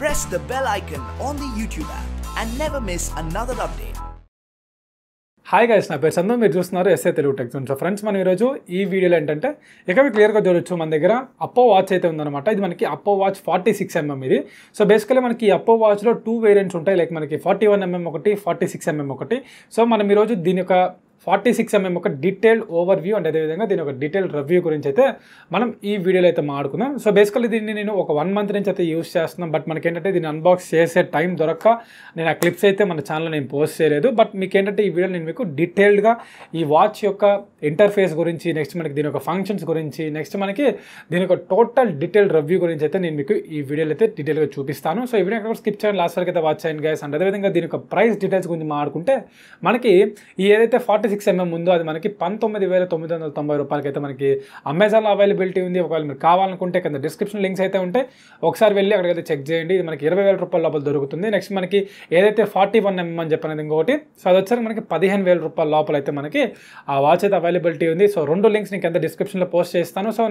Press the bell icon on the YouTube app and never miss another update. Hi guys, my name is Sandhu. You are watching Telugu Tech Zone. So friends, in this video, I will clear the Oppo Watch. This is Oppo Watch 46mm. So basically, Oppo Watch has two variants, like 41mm and 46mm. So we will do 46mm detailed overview and detailed review manam ee video lo aithe maadukunnam. So basically dinni nenu oka 1 month nunchi aithe use chestunnam, but manaki entante dinni unbox chese time dorakka nenu aa clips aithe mana channel lo nenu post cheyaledu, but meeku entante ee video nenu meeku detailed ga ee watch yokka interface gurinchi, next manaki dinoka functions gurinchi, next manaki dinoka total detailed review gurinchi aithe nenu meeku ee video lo aithe detail ga చూపిస్తాను. So ఈ video ఎక్కడ skip చేయండి, last వరకు అయితే watch చేయండి guys. And అదే విధంగా దీనికి ప్రైస్ డీటెయిల్స్ గురించి మాట్లాడుకుంటే మనకి ఈ ఏదైతే 46mm ముందు అది మనకి 19,990 రూపాయలకి అయితే మనకి అమెజాన్లో అవైలబిలిటీ ఉంది. ఒకవేళ మీరు కావాలనుకుంటే కింద డిస్క్రిప్షన్ లింక్స్ అయితే ఉంటాయి, ఒకసారి వెళ్ళి అక్కడికైతే చెక్ చేయండి. ఇది మనకి 20,000 రూపాయల లోపల దొరుకుతుంది. నెక్స్ట్ మనకి ఏదైతే 41mm అని చెప్పినది ఇంకొకటి, సో అది వచ్చేసరికి మనకి 15,000 రూపాయల లోపల అయితే మనకి ఆ వాచ్ అయితే అవైలబిలిటీ ఉంది. సో రెండు లింక్స్ నేను కింద డిస్క్రిప్షన్లో పోస్ట్ చేస్తాను. సో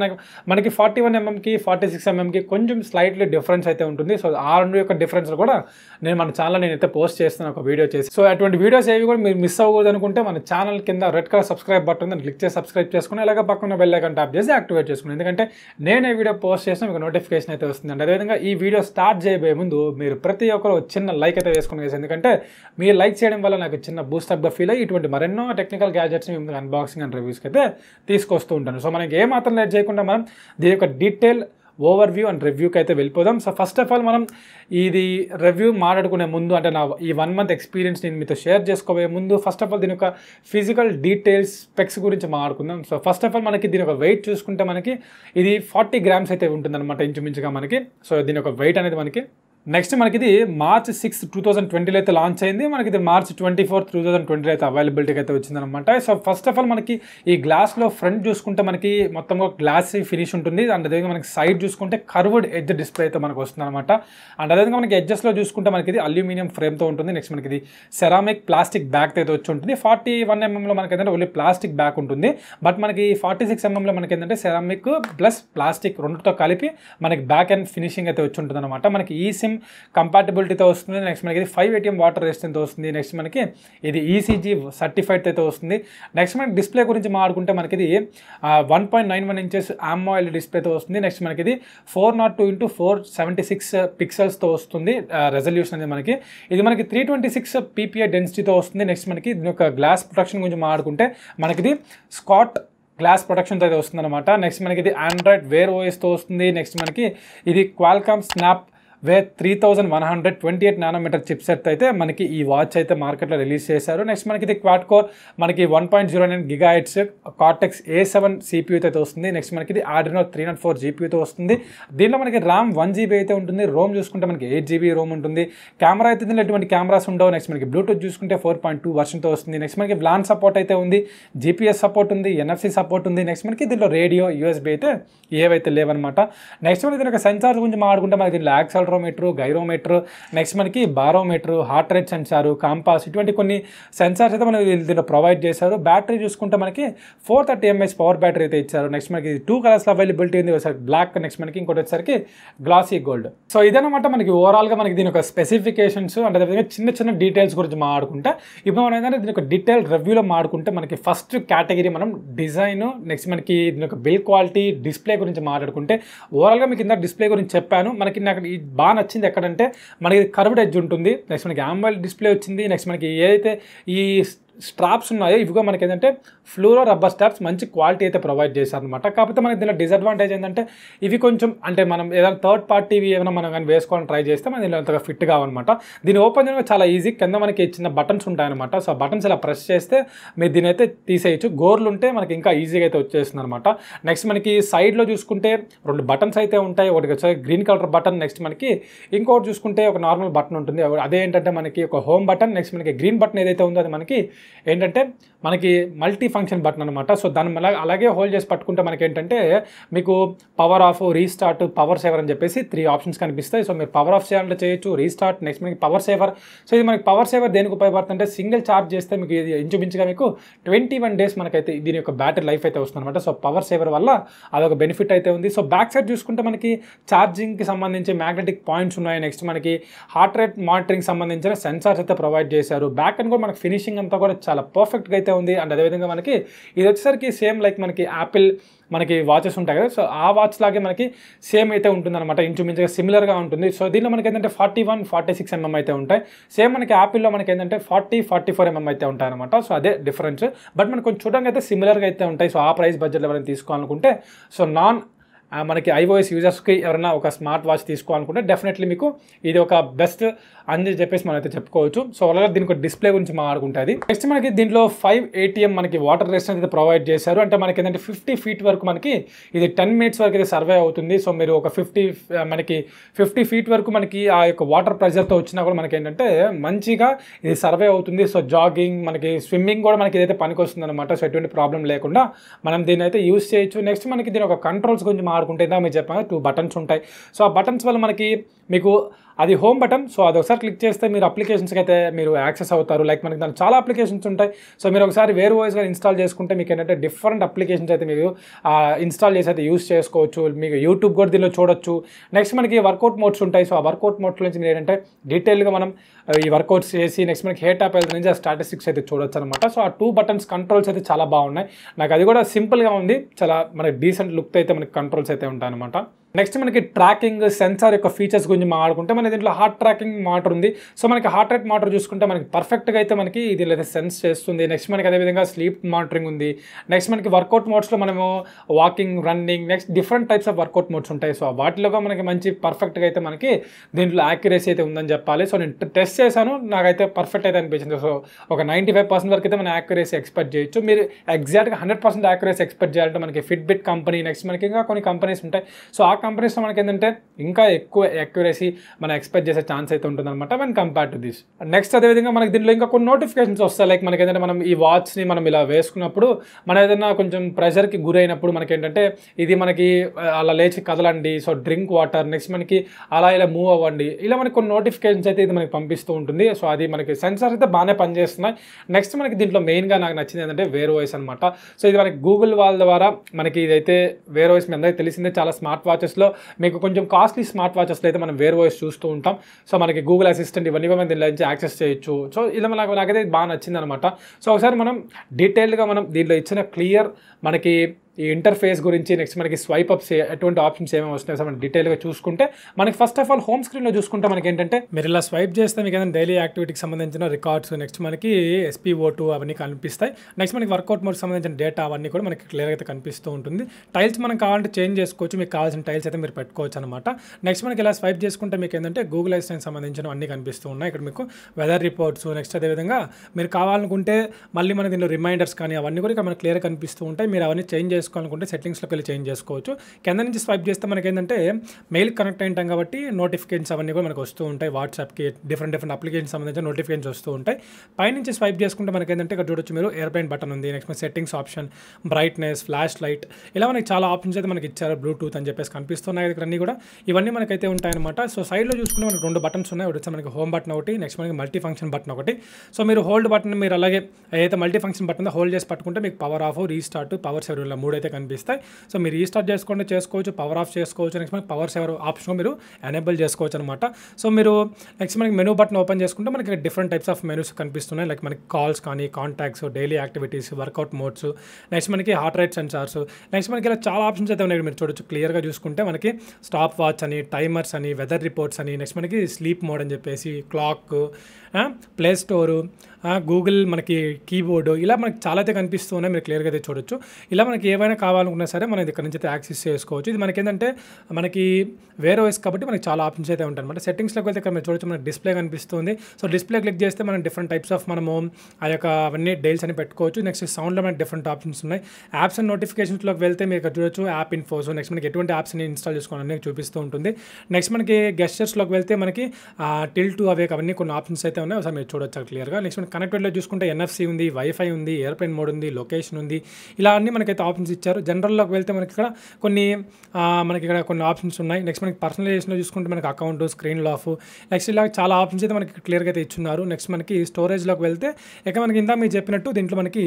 మనకి 41mmకి 46mmకి కొంచెం స్లైట్లీ డిఫరెన్స్ అయితే ఉంటుంది. సో ఆ రెండు యొక్క డిఫరెన్స్ కూడా నేను మన ఛానల్లో నేనైతే పోస్ట్ చేస్తాను ఒక వీడియో చేసి. సో అటువంటి వీడియోస్ ఏవి కూడా మీరు మిస్ అవ్వకూడదు అనుకుంటే మన ఛానల్ కింద రెడ్ కలర్ సబ్స్క్రైబ్ బటన్ దాన్ని క్లిక్ చేసి సబ్స్క్రైబ్ చేసుకుని, అలాగే పక్కన బెల్ ఐకాన్ ట్యాప్ చేసి యాక్టివేట్ చేసుకుని, ఎందుకంటే నేను ఈ వీడియో పోస్ట్ చేసిన మీకు నోటిఫికేషన్ అయితే వస్తుందండి. అదేవిధంగా ఈ వీడియో స్టార్ట్ చేయబోయే ముందు మీరు ప్రతి ఒక్కరు చిన్న లైక్ అయితే వేసుకుని, ఎందుకంటే మీరు లైక్ చేయడం వల్ల నాకు చిన్న బూస్టప్గా ఫీల్ అయ్యి ఇటువంటి మరెన్నో టెక్నికల్ గ్యాడ్జెట్స్ మేము అన్బాక్సింగ్ అండ్ రివ్యూస్కి అయితే తీసుకొస్తూ ఉంటాను. సో మనకి ఏమాత్రం లేట్ చేయకుండా మనం దీని యొక్క డీటెయిల్ ఓవర్ వ్యూ అండ్ రివ్యూకి అయితే వెళ్ళిపోదాం. సో ఫస్ట్ ఆఫ్ ఆల్ మనం ఇది రివ్యూ మాట్లాడుకునే ముందు, అంటే నా ఈ 1 month ఎక్స్పీరియన్స్ నేను మీతో షేర్ చేసుకోబోయే ముందు, ఫస్ట్ ఆఫ్ ఆల్ దీని యొక్క ఫిజికల్ డీటెయిల్స్ స్పెక్స్ గురించి మాట్లాడుకుందాం. సో ఫస్ట్ ఆఫ్ ఆల్ మనకి దీని యొక్క వెయిట్ చూసుకుంటే మనకి ఇది 40 grams అయితే ఉంటుందన్నమాట ఇంచుమించుగా మనకి. సో దీని యొక్క వెయిట్ అనేది మనకి నెక్స్ట్ మనకి ఇది మార్చ్ 6, 2020 అయితే లాంచ్ అయింది. మనకి ఇది మార్చ్ 24, 2020 అయితే అవైలబిలిటీకి అయితే వచ్చిందనమాట. సో ఫస్ట్ ఆఫ్ ఆల్ మనకి ఈ గ్లాస్లో ఫ్రంట్ చూసుకుంటే మనకి మొత్తం గ్లాస్ ఫినిష్ ఉంటుంది. అండ్ అదేవిధంగా మనకి సైడ్ చూసుకుంటే కర్వ్డ్ ఎడ్జ్ డిస్ప్లే అయితే మనకు వస్తుందన్నమాట. అండ్ అదేవిధంగా మనకి ఎడ్జెస్లో చూసుకుంటే మనకి ఇది అల్యూమినియం ఫ్రేమ్తో ఉంటుంది. నెక్స్ట్ మనకి ఇది సెరామిక్ ప్లాస్టిక్ బ్యాక్ అయితే వచ్చి ఉంటుంది. 41mmలో మనకి ఏంటంటే ఓన్లీ ప్లాస్టిక్ బ్యాక్ ఉంటుంది, బట్ మనకి 46mmలో మనకి ఏంటంటే సెరామిక్ ప్లస్ ప్లాస్టిక్ రెండుతో కలిపి మనకి బ్యాక్ అండ్ ఫినిషింగ్ అయితే వచ్చి ఉంటుంది అనమాట. మనకి ఈ సిమ్ కంపాటబిలిటీతో వస్తుంది. నెక్స్ట్ మనకి 5 ATM వాటర్ రెసిస్టెంట్ వస్తుంది. నెక్స్ట్ మనకి ఇది ECG సర్టిఫైడ్ అయితే వస్తుంది. నెక్స్ట్ మనకి డిస్ప్లే గురించి మాట్లాడుకుంటే మనకి ఇది 1.91 ఇంచెస్ AMOLED డిస్ప్లేతో వస్తుంది. నెక్స్ట్ మనకి ఇది 402x476 పిక్సెల్స్తో వస్తుంది రెజల్యూషన్ అనేది మనకి. ఇది మనకి 326ppi డెన్సిటీతో వస్తుంది. నెక్స్ట్ మనకి దీని యొక్క గ్లాస్ ప్రొటెక్షన్ గురించి మాట్లాడుకుంటే మనకి ఇది స్కాట్ గ్లాస్ ప్రొటెక్షన్తో అయితే వస్తుంది అనమాట. నెక్స్ట్ మనకి ఇది ఆండ్రాయిడ్ వేర్ OSతో వస్తుంది. నెక్స్ట్ మనకి ఇది క్వాల్కామ్ స్నాప్ 3128nm చిప్సెట్ అయితే మనకి ఈ వాచ్ అయితే మార్కెట్లో రిలీజ్ చేశారు. నెక్స్ట్ మనకి ఇది క్వాడ్ కోర్ మనకి 1.09 GHz కార్టెక్స్ A7 CPU అయితే వస్తుంది. నెక్స్ట్ మనకి ఇది Adreno 304 GPUతో వస్తుంది. దీంట్లో మనకి ర్యామ్ 1 GB అయితే ఉంటుంది. రోమ్ చూసుకుంటే మనకి 8 GB రోమ్ ఉంటుంది. కెమెరా అయితే దీంట్లో ఎటువంటి కెమెరాస్ ఉండవు. నెక్స్ట్ మనకి బ్లూటూత్ చూసుకుంటే 4.2 వర్షన్తో వస్తుంది. నెక్స్ట్ మనకి వ్లాన్ సపోర్ట్ అయితే ఉంది, GPS సపోర్ట్ ఉంది, NFC సపోర్ట్ ఉంది. నెక్స్ట్ మనకి దీంట్లో రేడియో USB అయితే ఏవైతే లేవన్నమాట. నెక్స్ట్ మనకి దీనికి సెన్సార్ గురించి మాట్లాడుకుంటే మనకి దీంట్లో యాక్సల్ గైరోమీటర్, నెక్స్ట్ మనకి barometer, heart rate sensor, compass, ఇటువంటి కొన్ని సెన్సార్స్ అయితే మనకి దీంట్లో ప్రొవైడ్ చేశారు. బ్యాటరీ చూసుకుంటే మనకి 430 mAh పవర్ బ్యాటరీ అయితే ఇచ్చారు. నెక్స్ట్ మనకి 2 కలర్స్లో అవైలబిలిటీ ఉంది, ఒకసారి బ్లాక్, నెక్స్ట్ మనకి ఇంకోటి వచ్చేసరికి గ్లాసీ గోల్డ్. సో ఇదనమాట మనకి ఓవరాల్గా మనకి దీని యొక్క స్పెసిఫికేషన్స్. అంటే అదేవిధంగా చిన్న చిన్న డీటెయిల్స్ గురించి మాట్లాడుకుంటే ఇప్పుడు మనం ఏంటంటే దీని యొక్క డీటెయిల్ రివ్యూలో మాట్లాడుకుంటే మనకి ఫస్ట్ కేటగిరీ మనం డిజైన్, నెక్స్ట్ మనకి దీని యొక్క బిల్డ్ క్వాలిటీ, డిస్ప్లే గురించి మాట్లాడుకుంటే ఓవరాల్గా మీకు ఇంత డిస్ప్లే గురించి చెప్పాను. మనకి నాకు ఈ బాగా నచ్చింది ఎక్కడంటే మనకి కర్వ్డ్ ఎడ్జ్ ఉంటుంది. నెక్స్ట్ మనకి AMOLED డిస్ప్లే వచ్చింది. నెక్స్ట్ మనకి ఏదైతే ఈ స్ట్రాప్స్ ఉన్నాయో ఇవిగా మనకి ఏంటంటే ఫ్లూరో రబ్బర్ స్ట్రాప్స్ మంచి క్వాలిటీ అయితే ప్రొవైడ్ చేశారనమాట. కాకపోతే మనకి దీనిలో డిసడ్వాంటేజ్ ఏంటంటే ఇవి కొంచెం, అంటే మనం ఏదైనా థర్డ్ పార్టీవి ఏమైనా మనం కానీ వేసుకోవాలని ట్రై చేస్తే మనం దీనిలో అంతగా ఫిట్ కావన్నమాట. దీని ఓపెన్ చేయడం చాలా ఈజీ, కింద మనకి చిన్న బటన్స్ ఉంటాయన్నమాట. సో బటన్స్ ఇలా ప్రెస్ చేస్తే మీరు దీని అయితే తీసేయచ్చు. గోర్లు ఉంటే మనకి ఇంకా ఈజీగా అయితే వచ్చేస్తుంది అనమాట. నెక్స్ట్ మనకి సైడ్లో చూసుకుంటే 2 బటన్స్ అయితే ఉంటాయి. ఒకటి వచ్చేసి గ్రీన్ కలర్ బటన్, నెక్స్ట్ మనకి ఇంకోటి చూసుకుంటే ఒక నార్మల్ బటన్ ఉంటుంది. అదే ఏంటంటే మనకి ఒక హోమ్ బటన్, నెక్స్ట్ మనకి గ్రీన్ బటన్ ఏదైతే ఉందో అది మనకి ఏంటంటే మనకి మల్టీ ఫంక్షన్ బటన్ అనమాట. సో దాన్ని అలాగే హోల్డ్ చేసి పట్టుకుంటే మనకి ఏంటంటే మీకు power off, restart, power saver అని చెప్పేసి 3 ఆప్షన్స్ కనిపిస్తాయి. సో మీరు పవర్ ఆఫ్ చేయాలంటే చేయొచ్చు, రీస్టార్ట్, నెక్స్ట్ మీకు పవర్ సేవర్. సో ఇది మనకి పవర్ సేవర్ దేనికి ఉపయోగపడుతుందంటే సింగిల్ ఛార్జ్ చేస్తే మీకు ఇది ఇంచుమించుగా మీకు 21 days మనకైతే దీని యొక్క బ్యాటరీ లైఫ్ అయితే వస్తుంది అనమాట. సో పవర్ సేవర్ వల్ల అదొక బెనిఫిట్ అయితే ఉంది. సో బ్యాక్ సైడ్ చూసుకుంటే మనకి ఛార్జింగ్కి సంబంధించి మ్యాగ్నెటిక్ పాయింట్స్ ఉన్నాయి. నెక్స్ట్ మనకి హార్ట్ రేట్ మానిటరింగ్ సంబంధించిన సెన్సార్స్ అయితే ప్రొవైడ్ చేశారు. బ్యాక్ అండ్ కూడా మనకి ఫినిషింగ్ అంతా కూడా చాలా పర్ఫెక్ట్గా అయితే ఉంది. అండ్ అదేవిధంగా మనకి ఇది వచ్చేసరికి సేమ్ లైక్ మనకి యాపిల్ మనకి వాచెస్ ఉంటాయి కదా, సో ఆ వాచ్ లాగే మనకి సేమ్ అయితే ఉంటుందన్నమాట, ఇంచుమించుగా సిమిలర్గా ఉంటుంది. సో దీనిలో మనకి ఏంటంటే 41, 46mm అయితే ఉంటాయి. సేమ్ మనకి యాపిల్లో మనకి ఏంటంటే 40, 44mm అయితే ఉంటాయి అనమాట. సో అదే డిఫరెన్స్, బట్ మనకు కొంచెం చూడడానికి అయితే సిమిలర్గా అయితే ఉంటాయి. సో ఆ ప్రైస్ బడ్జెట్లో మనం తీసుకోవాలనుకుంటే, సో నాన్ మనకి iOS యూజర్స్కి ఎవరైనా ఒక స్మార్ట్ వాచ్ తీసుకోవాలనుకుంటే డెఫినెట్లీ మీకు ఇది ఒక బెస్ట్ అని చెప్పేసి మనం అయితే చెప్పుకోవచ్చు. సో అలాగే దీనికి ఒక డిస్ప్లే గురించి మాట్లాడుకుంటుంది. నెక్స్ట్ మనకి దీంట్లో 5 ATM మనకి వాటర్ రెసిస్టెన్స్ అయితే ప్రొవైడ్ చేశారు. అంటే మనకి ఏంటంటే 50 feet వరకు మనకి ఇది 10 minutes వరకు అయితే సర్వే అవుతుంది. సో మీరు ఒక 50 feet వరకు మనకి ఆ యొక్క వాటర్ ప్రెషర్తో వచ్చినా కూడా మనకి ఏంటంటే మంచిగా ఇది సర్వే అవుతుంది. సో జాగింగ్, మనకి స్విమ్మింగ్ కూడా మనకి ఇదైతే పనికి వస్తుంది అనమాట. సో ఎటువంటి ప్రాబ్లం లేకుండా మనం దీన్ని అయితే యూజ్ చేయొచ్చు. నెక్స్ట్ మనకి దీని ఒక కంట్రోల్స్ గురించి ఆడుకుంటే ఇందా మీరు చెప్పాను 2 buttons ఉంటాయి. సో ఆ బటన్స్ వల్ల మనకి మీకు అది హోమ్ బటన్. సో అది ఒకసారి క్లిక్ చేస్తే మీరు అప్లికేషన్స్కి అయితే మీరు యాక్సెస్ అవుతారు. లైక్ మనకి దాని చాలా అప్లికేషన్స్ ఉంటాయి. సో మీరు ఒకసారి Wear OS గారు ఇన్స్టాల్ చేసుకుంటే మీకు ఏంటంటే డిఫరెంట్ అప్లికేషన్స్ అయితే మీరు ఇన్స్టాల్ చేసి అయితే యూజ్ చేసుకోవచ్చు. మీకు యూట్యూబ్ కూడా దీనిలో చూడొచ్చు. నెక్స్ట్ మనకి వర్కౌట్ మోడ్స్ ఉంటాయి. సో ఆ వర్కౌట్ మోడ్స్ నుంచి మీరు ఏంటంటే డీటెయిల్గా మనం ఈ వర్కౌట్స్ చేసి నెక్స్ట్ మనకి హెయిర్ టాప్ నుంచి ఆ స్టాటిస్టిక్స్ అయితే చూడొచ్చు అనమాట. సో ఆ 2 buttons కంట్రోల్స్ అయితే చాలా బాగున్నాయి. నాకు అది కూడా సింపుల్గా ఉంది, చాలా మనకి డీసెంట్ లుక్ అయితే మనకి కంట్రోల్స్ అయితే ఉంటాయన్నమాట. నెక్స్ట్ మనకి ట్రాకింగ్, సెన్సార్ యొక్క ఫీచర్స్ గురించి మాట్లాడుకుంటే మన దీంట్లో హార్ట్ ట్రాకింగ్ మానిటర్ ఉంది. సో మనకి హార్ట్ రేట్ మానిటర్ చూసుకుంటే మనకి పర్ఫెక్ట్గా అయితే మనకి దీనిలో అయితే సెన్స్ చేస్తుంది. నెక్స్ట్ మనకి అదేవిధంగా స్లీప్ మానిటరింగ్ ఉంది. నెక్స్ట్ మనకి వర్కౌట్ మోడ్స్లో మనము walking, running, next different types of workout modes ఉంటాయి. సో వాటిలోగా మనకి మంచి పర్ఫెక్ట్గా అయితే మనకి దీంట్లో యాక్యురసీ అయితే ఉందని చెప్పాలి. సో నేను టెస్ట్ చేశాను, నాకైతే పర్ఫెక్ట్ అయితే అనిపించింది. సో ఒక 95% వరకు అయితే మనం యాక్యురసీ ఎక్స్పెక్ట్ చేయొచ్చు. మీరు ఎగ్జాక్ట్గా 100% యాక్యురసీ ఎక్స్పెక్ట్ చేయాలంటే మనకి ఫిట్బిట్ కంపెనీ, నెక్స్ట్ మనకి ఇంకా కొన్ని కంపెనీస్ ఉంటాయి. సో ఆ కంపెనీస్లో మనకి ఏంటంటే ఇంకా ఎక్కువ యాక్యురసీ మనం ఎక్స్పెక్ట్ చేసే ఛాన్స్ అయితే ఉంటుందన్నమాట when compare to this. Next అదేవిధంగా మనకి దీనిలో ఇంకా కొన్ని నోటిఫికేషన్స్ వస్తాయి. లైక్ మనకి ఏంటంటే మనం ఈ వాచ్ని మనం ఇలా వేసుకున్నప్పుడు మనం ఏదైనా కొంచెం ప్రెషర్కి గురైనప్పుడు మనకి ఏంటంటే ఇది మనకి అలా లేచి కదలండి, సో డ్రింక్ వాటర్, నెక్స్ట్ మనకి అలా ఇలా మూవ్ అవ్వండి, ఇలా మనకి కొన్ని నోటిఫికేషన్స్ అయితే ఇది మనకి పంపిస్తూ ఉంటుంది. సో అది మనకి సెన్సార్ అయితే బాగానే పనిచేస్తున్నాయి. నెక్స్ట్ మనకి దీంట్లో మెయిన్గా నాకు నచ్చింది ఏంటంటే Wear OS అనమాట. సో ఇది మనకి గూగుల్ వాళ్ళ ద్వారా మనకి ఇదైతే Wear OS మీ అందరికీ తెలిసిందే, చాలా స్మార్ట్ వాచ్ లో మీకు కొంచెం కాస్ట్లీ స్మార్ట్ వాచెస్లో అయితే మనం Wear OS చూస్తూ ఉంటాం. సో మనకి గూగుల్ అసిస్టెంట్ ఇవన్నీ మనం దీని నుంచి యాక్సెస్ చేయొచ్చు. సో ఇలా నాకైతే బాగా నచ్చింది అనమాట. సో ఒకసారి మనం డీటెయిల్గా మనం దీనిలో ఇచ్చిన క్లియర్ మనకి ఈ ఇంటర్ఫేస్ గురించి, నెక్స్ట్ మనకి స్వైప్ అప్స్ ఎటువంటి ఆప్షన్స్ ఏమేమి వస్తున్నాయి సార్ మనం డీటెయిల్గా చూసుకుంటే మనకి ఫస్ట్ ఆఫ్ ఆల్ హోమ్ స్క్రీన్లో చూసుకుంటే మనకి ఏంటంటే మీరు ఇలా స్వైప్ చేస్తే మీకు ఏదైనా డైలీ యాక్టివిటీకి సంబంధించిన రికార్డ్స్, నెక్స్ట్ మనకి SpO2 అవన్నీ కనిపిస్తాయి. నెక్స్ట్ మనకి వర్కౌట్ మోడ్కి సంబంధించిన డేటా అవన్నీ కూడా మనకి క్లియర్గా అయితే కనిపిస్తూ ఉంటుంది. టైల్స్ మనం కావాలంటే చేంజ్ చేసుకోవచ్చు, మీకు కావాల్సిన టైల్స్ అయితే మీరు పెట్టుకోవచ్చు అనమాట. నెక్స్ట్ మనకి ఇలా స్వైప్ చేసుకుంటే మీకు ఏంటంటే గూగుల్ అసిస్టెంట్ సంబంధించిన అన్నీ కనిపిస్తూ ఉన్నాయి. ఇక్కడ మీకు వెదర్ రిపోర్ట్స్, నెక్స్ట్ అదేవిధంగా మీరు కావాలనుకుంటే మళ్ళీ మన దీనిలో రిమైండర్స్ కానీ అవన్నీ కూడా ఇక్కడ మనకు క్లియర్గా కనిపిస్తూ ఉంటాయి. మీరు అవన్నీ చేంజ్ చేసుకోవాలనుకుంటే సెట్టింగ్స్లోకి వెళ్ళి చేంజ్ చేసుకోవచ్చు. కింద నుంచి స్వైప్ చేస్తే మనకి ఏంటంటే మెయిల్ కనెక్ట్ అయ్యాం కాబట్టి నోటిఫికేషన్స్ అవన్నీ కూడా మనకు వస్తూ ఉంటాయి. వాట్సాప్కి డిఫరెంట్ అప్లికేషన్ సంబంధించిన నోటిఫికేషన్స్ వస్తూ ఉంటాయి. పైనుంచి స్వైప్ చేసుకుంటే మనకి ఏంటంటే ఇక్కడ చూడొచ్చు మీరు ఎయిర్ప్లేన్ బటన్ ఉంది, నెక్స్ట్ మన settings option, brightness, flash light, ఇలా మనకి చాలా ఆప్షన్స్ అయితే మనకి ఇచ్చారు. బ్లూటూత్ అని చెప్పేసి కనిపిస్తున్నాయి ఇక్కడ అన్నీ కూడా, ఇవన్నీ మనకైతే ఉంటాయన్నమాట. సో సైడ్లో చూసుకుంటే మనకు 2 buttons ఉన్నాయి. ఒకటి మనకి హోమ్ బటన్ ఒకటి, నెక్స్ట్ మనకి మల్టీ ఫంక్షన్ బటన్ ఒకటి. సో మీరు హోల్డ్ బటన్ మీరు అలాగే ఏదైతే మల్టీ ఫంక్షన్ బటన్ హోల్డ్ చేసి పట్టుకుంటే మీకు power off, restart, power saver ఇలా 3 అయితే కనిపిస్తాయి. సో మీరు రీస్టార్ట్ చేసుకుంటే చేసుకోవచ్చు, పవర్ ఆఫ్ చేసుకోవచ్చు, నెక్స్ట్ మనకి పవర్ సేవర్ ఆప్షన్ మీరు ఎనేబుల్ చేసుకోవచ్చు అనమాట. సో మీరు నెక్స్ట్ మనకి మెనూ బటన్ ఓపెన్ చేసుకుంటే మనకి డిఫరెంట్ టైప్స్ ఆఫ్ మెనూస్ కనిపిస్తున్నాయి. లైక్ మనకి కాల్స్ కానీ, contacts, daily activities, workout modes, next మనకి హార్ట్ రేట్ సెన్సార్స్, నెక్స్ట్ మనకి ఇలా చాలా ఆప్షన్స్ అయితే ఉన్నాయి. మీరు చూడొచ్చు క్లియర్గా చూసుకుంటే మనకి స్టాప్ వాచ్ అని, టైమర్స్ అని, వెదర్ రిపోర్ట్స్ అని, నెక్స్ట్ మనకి స్లీప్ మోడ్ అని చెప్పేసి, క్లాక్, ప్లే స్టోరు, గూగుల్ మనకి కీబోర్డు, ఇలా మనకి చాలా అయితే కనిపిస్తున్నాయి. మీరు క్లియర్గా అయితే చూడొచ్చు. ఇలా మనకి ఏవైనా ఏమైనా కావాలనుకున్నా సరే మనం ఇక్కడ నుంచి అయితే యాక్సెస్ చేసుకోవచ్చు. ఇది మనకి ఏంటంటే మనకి వేర్ ఓఎస్ కాబట్టి మనకి చాలా ఆప్షన్స్ అయితే ఉంటాయి అనమాట. సెట్టింగ్స్లోకి వెళ్తే ఇక్కడ మనం చూడొచ్చు, మనకి డిస్ప్లే కనిపిస్తుంది. సో డిస్ప్లే క్లిక్ చేస్తే మనం డిఫరెంట్ టైప్స్ ఆఫ్ మనము ఆ యొక్క అవన్నీ డైల్స్ అని పెట్టుకోవచ్చు. నెక్స్ట్ సౌండ్లో మనకి డిఫరెంట్ ఆప్షన్స్ ఉన్నాయి. యాప్స్ అండ్ నోటిఫికేషన్స్లోకి వెళ్తే మీరు ఇక్కడ చూడొచ్చు యాప్ ఇన్ఫో. సో నెక్స్ట్ మనకి ఎటువంటి యాప్స్ని ఇన్స్టాల్ చేసుకోవాలని చూపిస్తూ ఉంటుంది. నెక్స్ట్ మనకి గెస్చర్స్లోకి వెళ్తే మనకి టిల్ టు అవే అవన్నీ కొన్ని ఆప్షన్స్ అయితే ఉన్నాయి, ఒకసారి మీరు చూడొచ్చు క్లియర్గా. నెక్స్ట్ మనకి కనెక్టెడ్లో చూసుకుంటే ఎన్ఎఫ్సి ఉంది, వైఫై ఉంది, ఎయిర్ప్లేన్ మోడ్ ఉంది, లొకేషన్ ఉంది, ఇలా అన్ని మనకైతే ఆప్షన్స్ ఇచ్చారు. జనరల్లోకి వెళ్తే మనకి ఇక్కడ కొన్ని ఆప్షన్స్ ఉన్నాయి. నెక్స్ట్ మనకి పర్సనలైజేషన్లో చూసుకుంటే మనకి అకౌంట్, స్క్రీన్ లాఫ్, నెక్స్ట్ ఇలా చాలా ఆప్షన్స్ అయితే మనకి క్లియర్గా అయితే ఇచ్చున్నారు. నెక్స్ట్ మనకి స్టోరేజ్లోకి వెళ్తే ఇక మనకి ఇందాక మీరు చెప్పినట్టు దీంట్లో మనకి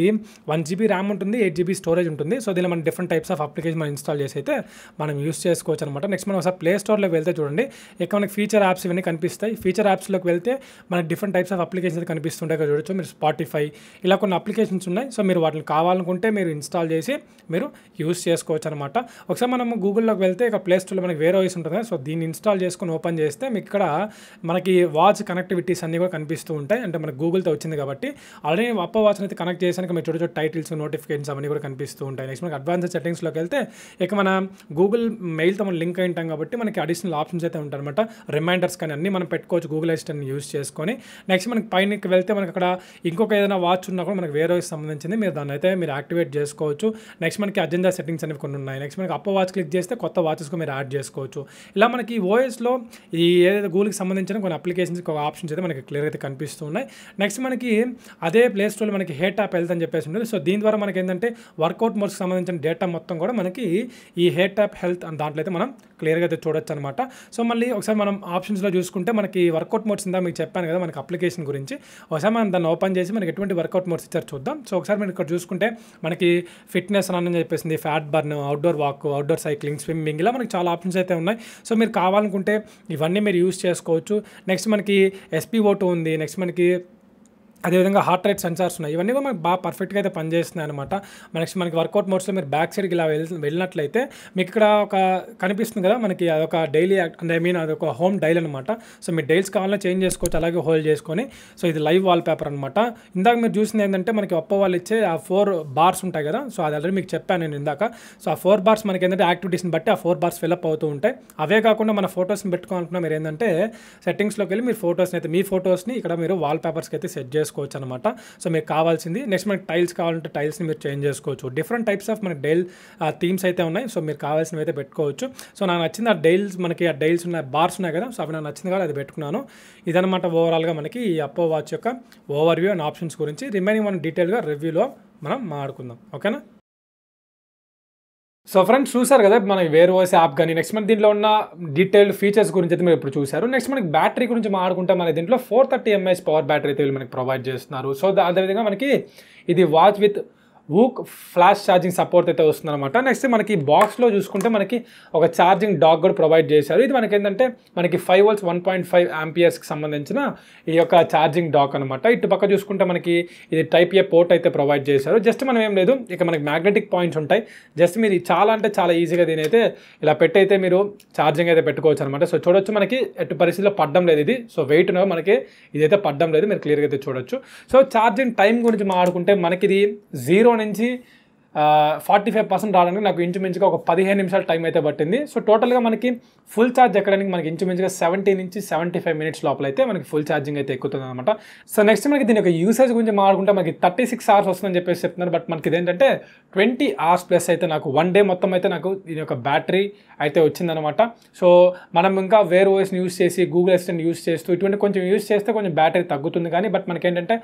1 GB ర్యామ్ ఉంటుంది, 8 GB స్టోరేజ్ ఉంటుంది. సో దీనిలో మనం డిఫరెంట్ టైప్స్ ఆఫ్ అప్లికేషన్ మనం ఇన్స్టాల్ చేసి అయితే మనం యూస్ చేసుకోవచ్చు అనమాట. నెక్స్ట్ మనం ఒకసారి ప్లే స్టోర్లోకి వెళ్తే చూడండి, ఇక మనకి ఫీచర్ యాప్స్ ఇవన్నీ కనిపిస్తాయి. ఫీచర్ యాప్స్లోకి వెళ్తే మనకి డిఫరెంట్ టైప్స్ ఆఫ్ అప్లికేషన్స్ అయితే కనిపిస్తుంటాయి కదా చూడొచ్చు. మీరు స్పాటిఫై ఇలా కొన్ని అప్లికేషన్స్ ఉన్నాయి. సో మీరు వాటిని కావాలనుకుంటే మీరు ఇన్స్టాల్ చేసి మీరు యూస్ చేసుకోవచ్చు అనమాట. ఒకసారి మనం గూగుల్లోకి వెళ్తే ఇక ప్లే స్టోర్లో మనకి వేర్ ఓఎస్ ఉంటుంది. సో దీన్ని ఇన్స్టాల్ చేసుకుని ఓపెన్ చేస్తే మీకు ఇక్కడ మనకి వాచ్ కనెక్టివిటీస్ అన్నీ కూడా కనిపిస్తూ ఉంటాయి. అంటే మనకు గూగుల్తో వచ్చింది కాబట్టి ఆల్రెడీ Oppo Watch అయితే కనెక్ట్ చేసాక మీరు చూడొచ్చు టైటిల్స్, నోటిఫికేషన్స్ అవన్నీ కూడా కనిపిస్తూ ఉంటాయి. నెక్స్ట్ మనకి అడ్వాన్స్డ్ సెట్టింగ్స్లోకి వెళ్తే ఇక మన గూగుల్ మెయిల్తో మనం లింక్ అయి ఉంటాం కాబట్టి మనకి అడిషనల్ ఆప్షన్స్ అయితే ఉంటాయి అనమాట. రిమైండర్స్ కానీ అన్నీ మనం పెట్టుకోవచ్చు గూగుల్ అసిస్టెంట్ యూస్ చేసుకొని. నెక్స్ట్ మనకి పైనకి వెళ్తే మనకి అక్కడ ఇంకొక ఏదైనా వాచ్ ఉన్నా కూడా మనకి వేరే సంబంధించింది, మీరు దాన్ని అయితే మీరు యాక్టివేట్ చేసుకోవచ్చు. నెక్స్ట్ మనకి అజెండా సెట్టింగ్స్ అనేవి కొన్ని ఉన్నాయి. నెక్స్ట్ మనకి Oppo Watch క్లిక్ చేస్తే కొత్త వాచెస్కు మీరు యాడ్ చేసుకోవచ్చు. ఇలా మనకి ఓఎస్లో ఈ ఏదైతే గూగుల్కి సంబంధించిన కొన్ని అప్లికేషన్స్, కొన్ని ఆప్షన్స్ అయితే మనకి క్లియర్ అయితే కనిపిస్తూ ఉన్నాయి. నెక్స్ట్ మనకి అదే ప్లే స్టోర్లో మనకి హెట్ యాప్ హెల్త్ అని చెప్పేసి ఉంటుంది. సో దీని ద్వారా మనకి ఏంటంటే వర్కౌట్ మోడ్స్కి సంబంధించిన డేటా మొత్తం కూడా మనకి ఈ హెట్ యాప్ హెల్త్ అని దాంట్లో అయితే మనం క్లియర్గా అయితే చూడొచ్చు అనమాట. సో మళ్ళీ ఒకసారి మనం ఆప్షన్స్లో చూసుకుంటే మనకి వర్కౌట్ మోడ్స్ ఇందా మీకు చెప్పాను కదా మనకి అప్లికేషన్ గురించి. ఒకసారి మనం దాన్ని ఓపెన్ చేసి మనకి ఎటువంటి వర్కౌట్ మోడ్స్ ఇచ్చారు చూద్దాం. సో ఒకసారి మనం ఇక్కడ చూసుకుంటే మనకి ఫిట్నెస్ రన్ అని చెప్పేసింది, fat burn, outdoor walk, outdoor cycling, swimming, ఇలా మనకి చాలా ఆప్షన్స్ అయితే ఉన్నాయి. సో మీరు కావాలనుకుంటే ఇవన్నీ మీరు యూస్ చేసుకోవచ్చు. నెక్స్ట్ మనకి SpO2 ఉంది. నెక్స్ట్ మనకి అదేవిధంగా హార్ట్ రేట్ సెన్సార్స్ ఉన్నాయి. ఇవన్నీ కూడా మనకి బాగా పర్ఫెక్ట్గా అయితే పనిచేస్తున్నాయి అనమాట. నెక్స్ట్ మనకి వర్కౌట్ మోడ్స్లో మీరు బ్యాక్ సైడ్కి ఇలా వెళ్ళినట్లయితే మీకు ఇక్కడ ఒక కనిపిస్తుంది కదా మనకి, అదొక డైలీ అదొక హోమ్ డైల్ అనమాట. సో మీ డైల్స్ కావాలన్నా చేంజ్ చేసుకోవచ్చు, అలాగే హోల్డ్ చేసుకొని. సో ఇది లైవ్ వాల్ పేపర్ అనమాట. ఇందాక మీరు చూసింది ఏంటంటే మనకి Oppo వాళ్ళు ఇచ్చే ఆ 4 bars ఉంటాయి కదా. సో అది ఆల్రెడీ మీకు చెప్పాను నేను ఇందాక. సో ఆ 4 bars మనకి ఏంటంటే యాక్టివిటీస్ని బట్టి ఆ 4 bars ఫిల్అప్ అవుతూ ఉంటాయి. అవే కాకుండా మన ఫొటోస్ని పెట్టుకోవాలనుకున్నా మీరు ఏంటంటే సెట్టింగ్స్లోకి వెళ్ళి మీరు ఫొటోస్ని అయితే మీ ఫొటోస్ని ఇక్కడ మీరు వాల్ పేపర్స్కి అయితే సెట్ చేసుకోవచ్చు అనమాట. సో మీకు కావాల్సింది. నెక్స్ట్ మనకి టైల్స్ కావాలంటే టైల్స్ని మీరు చేంజ్ చేసుకోవచ్చు. డిఫరెంట్ టైప్స్ ఆఫ్ మనకి డైల్ థీమ్స్ అయితే ఉన్నాయి. సో మీరు కావాల్సినవి అయితే పెట్టుకోవచ్చు. సో నాకు నచ్చింది ఆ డైల్స్, మనకి ఆ డైల్స్ ఉన్నాయి, బార్స్ ఉన్నాయి కదా. సో అవి నాకు నచ్చింది కదా, అది పెట్టుకున్నాను. ఇదనమాట ఓవరాల్గా మనకి ఈ Oppo Watch యొక్క ఓవర్ వ్యూ అండ్ ఆప్షన్స్ గురించి. రిమైనింగ్ మనం డీటెయిల్గా రివ్యూలో మనం మాట్లాడుకుందాం, ఓకేనా? సో ఫ్రెండ్స్ చూసారు కదా మన వేర్ ఓఎస్ యాప్ కానీ, నెక్స్ట్ మనకి దీంట్లో ఉన్న డీటెయిల్డ్ ఫీచర్స్ గురించి అయితే మీరు ఇప్పుడు చూసారు. నెక్స్ట్ మనకి బ్యాటరీ గురించి మాట్లాడుకుంటే మన దీంట్లో 430 mAh పవర్ బ్యాటరీ అయితే మనకి ప్రొవైడ్ చేస్తున్నారు. సో అదేవిధంగా మనకి ఇది watch with VOOC flash charging support అయితే వస్తుందన్నమాట. నెక్స్ట్ మనకి బాక్స్లో చూసుకుంటే మనకి ఒక ఛార్జింగ్ డాక్ కూడా ప్రొవైడ్ చేశారు. ఇది మనకి ఏంటంటే మనకి 5V 1.5 amps సంబంధించిన ఈ యొక్క ఛార్జింగ్ డాక్ అనమాట. ఇటు పక్క చూసుకుంటే మనకి ఇది Type A పోర్ట్ అయితే ప్రొవైడ్ చేశారు. జస్ట్ మనం ఏం లేదు, ఇక మనకి మ్యాగ్నెటిక్ పాయింట్స్ ఉంటాయి. జస్ట్ మీరు చాలా అంటే చాలా ఈజీగా దీని అయితే ఇలా పెట్టి అయితే మీరు ఛార్జింగ్ అయితే పెట్టుకోవచ్చు అనమాట. సో చూడొచ్చు మనకి ఎటు పరిస్థితుల్లో పడ్డం లేదు ఇది. సో వెయిట్ మనకి ఇదైతే పడ్డం లేదు, మీరు క్లియర్గా అయితే చూడొచ్చు. సో ఛార్జింగ్ టైం గురించి మాట్లాడుకుంటే మనకి ఇది 0 నుంచి 45% రావడానికి నాకు ఇంచుమించుగా ఒక 15 నిమిషాలు టైం అయితే పట్టింది. సో టోటల్గా మనకి ఫుల్ ఛార్జ్ ఎక్కడానికి మనకి ఇంచుమించుగా 70 నుంచి 75 minutes లోపల అయితే మనకి ఫుల్ ఛార్జింగ్ అయితే ఎక్కుతుంది అనమాట. సో నెక్స్ట్ మనకి దీని యొక్క యూసేజ్ గురించి మాట్లాడుకుంటే మనకి 36 hours వస్తుందని చెప్పేసి చెప్తున్నారు. బట్ మనకి ఇదేంటంటే 20 hours ప్లస్ అయితే నాకు 1 day మొత్తం అయితే నాకు దీని యొక్క బ్యాటరీ అయితే వచ్చిందనమాట. సో మనం ఇంకా వేర్ ఓఎస్ని యూస్ చేసి గూగుల్ అసిస్టెంట్ యూస్ చేస్తూ ఇటువంటి కొంచెం యూస్ చేస్తే కొంచెం బ్యాటరీ తగ్గుతుంది కానీ, బట్ మనకి ఏంటంటే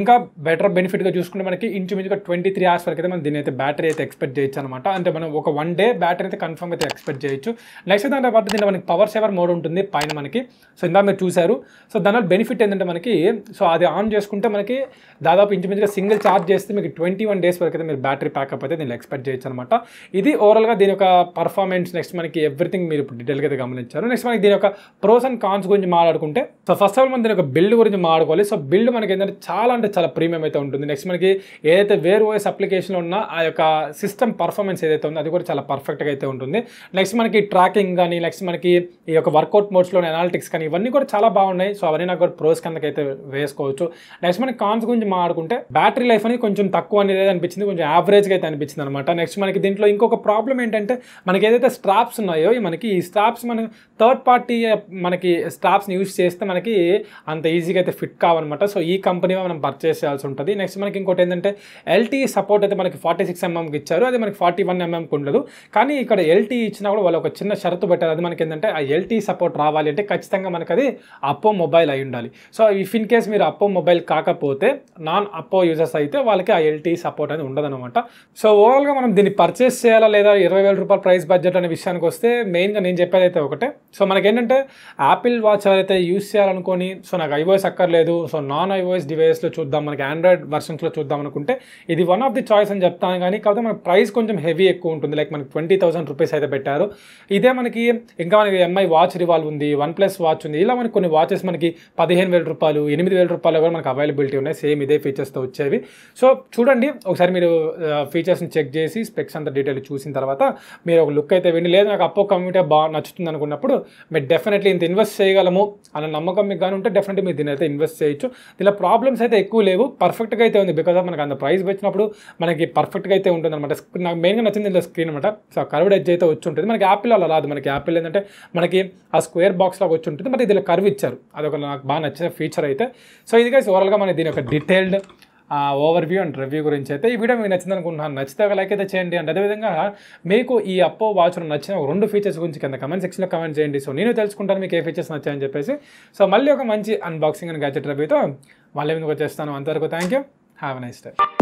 ఇంకా బెటర్ బెనిఫిట్గా చూసుకుంటే మనకి ఇంచుమించుగా 23 hours వరకు అయితే మనం దీని అయితే బ్యాటరీ అయితే ఎక్స్పెక్ట్ చేయొచ్చు అనమాట. అంటే మనం ఒక 1 day బ్యాటరీ అయితే కన్ఫర్మ్ అయితే ఎక్స్పెక్ట్ చేయొచ్చు. నెక్స్ట్ దాంట్లో పాటు దీంట్లో మనకి పవర్ సేవర్ మోడ్ ఉంటుంది పైన మనకి. సో ఇందా మీరు చూసారు. సో దానివల్ల బెనిఫిట్ ఏంటంటే మనకి, సో అది ఆన్ చేసుకుంటే మనకి దాదాపు ఇంచుమించుగా సింగిల్ ఛార్జ్ చేస్తే మీకు 21 days వరకు అయితే మీరు బ్యాటరీ ప్యాకప్ అయితే దీన్ని ఎక్స్పెక్ట్ చేయొచ్చు అనమాట. ఇది ఓవరాల్గా దీని యొక్క పర్ఫార్మెన్స్. నెక్స్ట్ మనకి ఎవ్రీథింగ్ మీరు ఇప్పుడు డీటెయిల్గా అయితే గమనించారు. నెక్స్ట్ మనకి దీని యొక్క ప్రోస్ అండ్ కాన్స్ గురించి మాట్లాడుకుంటే, సో ఫస్ట్ ఆఫ్ ఆల్ మనం దీని యొక్క బిల్డ్ గురించి మాట్లాడుకోవాలి. సో బిల్డ్ మనకి ఏంటంటే చాలా అంటే చాలా ప్రీమియం అయితే ఉంటుంది. నెక్స్ట్ మనకి ఏదైతే వేర్ ఓఎస్ అప్లికేషన్లో ఉన్నా ఆ యొక్క సిస్టమ్ పర్ఫార్మెన్స్ ఏదైతే ఉందో అది కూడా చాలా పర్ఫెక్ట్గా అయితే ఉంటుంది. నెక్స్ట్ మనకి ట్రాకింగ్ కానీ, నెక్స్ట్ మనకి ఈ యొక్క వర్కౌట్ మోడ్స్లో అనాలిటిక్స్ కానీ ఇవన్నీ కూడా చాలా బాగున్నాయి. సో అవన్నీ నాకు కూడా ప్రోస్ కిందకైతే వేసుకోవచ్చు. నెక్స్ట్ మనకి కాన్స్ గురించి మాట్లాడుకుంటే బ్యాటరీ లైఫ్ అనేది కొంచెం తక్కువ అనేది అనిపించింది, కొంచెం యావరేజ్గా అయితే అనిపించింది అనమాట. నెక్స్ట్ మనకి దీంట్లో ఇంకొక ప్రాబ్లం ఏంటంటే మనకి ఏదైతే స్ట్రాప్స్ ఉన్నాయో మనకి ఈ స్ట్రాప్స్ మనం థర్డ్ పార్టీ మనకి స్ట్రాప్స్ని యూజ్ చేస్తే మనకి అంత ఈజీగా అయితే ఫిట్ కావన్నమాట. సో ఈ కంపెనీ మనం పర్చేస్ చేయాల్సి ఉంటుంది. నెక్స్ట్ మనకి ఇంకోటి ఏంటంటే ఎల్టీ సపోర్ట్ అయితే మనకి 46mm ఇచ్చారు, అది మనకి 41mm ఉండదు. కానీ ఇక్కడ ఎల్టీ ఇచ్చినా కూడా వాళ్ళు ఒక చిన్న షరతు పెట్టారు, అది మనకి ఏంటంటే ఆ ఎల్టీ సపోర్ట్ రావాలి అంటే ఖచ్చితంగా మనకు అది అప్పో మొబైల్ అయి ఉండాలి. సో ఇఫ్ ఇన్ కేస్ మీరు అప్పో మొబైల్ కాకపోతే నాన్ అప్పో యూజర్స్ అయితే వాళ్ళకి ఆ ఎల్టీ సపోర్ట్ అనేది ఉండదనమాట. సో ఓవరాల్గా మనం దీన్ని పర్చేస్ చేయాలా లేదా ₹20,000 ప్రైస్ బడ్జెట్ అనే విషయానికి వస్తే మెయిన్గా నేను చెప్పేది అయితే ఒకటే. సో మనకేంటంటే యాపిల్ వాచ్ ఎవరైతే యూజ్ చేయాలనుకొని సో నాకు iOS అక్కర్లేదు, సో నాన్ iOS డివైస్లో చూద్దాం, మనకి ఆండ్రాయిడ్ వర్షన్స్లో చూద్దాం అనుకుంటే ఇది వన్ ఆఫ్ ది చాయిస్ అని చెప్తాను. కానీ కాకపోతే మనకి ప్రైస్ కొంచెం హెవీ ఎక్కువ ఉంటుంది, లైక్ మనకి ₹20,000 అయితే పెట్టారు. ఇదే మనకి ఇంకా మనకి Mi వాచ్ రివాల్వ్ ఉంది, OnePlus వాచ్ ఉంది, ఇలా మనకి కొన్ని వాచెస్ మనకి ₹15,000, ₹8,000 కూడా మనకి అవైలబిలిటీ ఉన్నాయి, సేమ్ ఇదే ఫీచర్స్తో వచ్చేవి. సో చూడండి ఒకసారి మీరు ఫీచర్స్ని చెక్ చేసి స్పెక్స్ అంత డీటెయిల్ చూసిన తర్వాత మీరు ఒక లుక్ అయితే వెళ్ళి లేదు నాకు అప్పో కమ్యూనిటీ బాగా నచ్చుతుంది అనుకున్నప్పుడు మీరు డెఫినెట్లీ ఇంత ఇన్వెస్ట్ చేయగలము అన్న నమ్మకం మీకు కానీ ఉంటే డెఫినెట్లీ మీరు దీని అయితే ఇన్వెస్ట్ చేయొచ్చు. దీనిలో ప్రాబ్లమ్స్ అయితే ఎక్కువ లేవు, పర్ఫెక్ట్గా అయితే ఉంది. బికాజ్ మనకు అంత ప్రైస్ వచ్చినప్పుడు మనకి పర్ఫెక్ట్గా అయితే ఉంటుంది అనమాట. నాకు మెయిన్గా నచ్చింది దీంట్లో స్క్రీన్ అనమాట. సో కర్వ్డ్ ఎడ్జ్ అయితే వచ్చి ఉంటుంది, మనకి యాపిల్ అలా రాదు. మనకి యాపిల్ ఏంటంటే మనకి ఆ స్క్వేర్ బాక్స్ లాగా వచ్చి ఉంటుంది, మరి దీనిలో కర్వ్ ఇచ్చారు, అదొక నాకు బాగా నచ్చిన ఫీచర్ అయితే. సో ఇది గైస్ ఓవరాల్గా మన దీని యొక్క డీటెయిల్డ్ ఓవర్వ్యూ అండ్ రివ్యూ గురించి అయితే. ఈ వీడియో మీకు నచ్చింది అనుకుంటున్నాను, నచ్చితే ఒక లైక్ అయితే చేయండి. అండ్ అదేవిధంగా మీకు ఈ అప్పో వాచ్లో నచ్చిన ఒక 2 ఫీచర్స్ గురించి కింద కమెంట్ సెక్షన్లో కమెంట్ చేయండి. సో నేను తెలుసుకుంటాను మీకు ఏ ఫీచర్స్ నచ్చాయని చెప్పేసి. సో మళ్ళీ ఒక మంచి అన్బాక్సింగ్ అండ్ గ్యాడ్జెట్ రివ్యూతో మళ్ళీ మీకు వచ్చేస్తాను. అంతవరకు thank you, have a nice day.